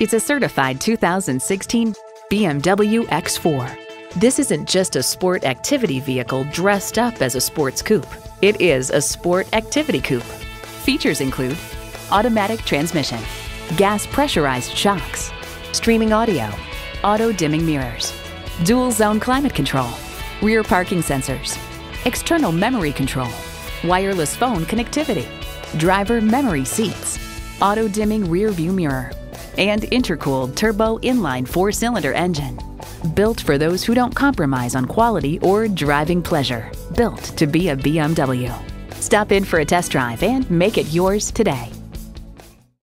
It's a certified 2016 BMW X4. This isn't just a sport activity vehicle dressed up as a sports coupe. It is a sport activity coupe. Features include automatic transmission, gas pressurized shocks, streaming audio, auto dimming mirrors, dual zone climate control, rear parking sensors, external memory control, wireless phone connectivity, driver memory seats, auto dimming rear view mirror, and intercooled turbo inline 4-cylinder engine. Built for those who don't compromise on quality or driving pleasure. Built to be a BMW. Stop in for a test drive and make it yours today.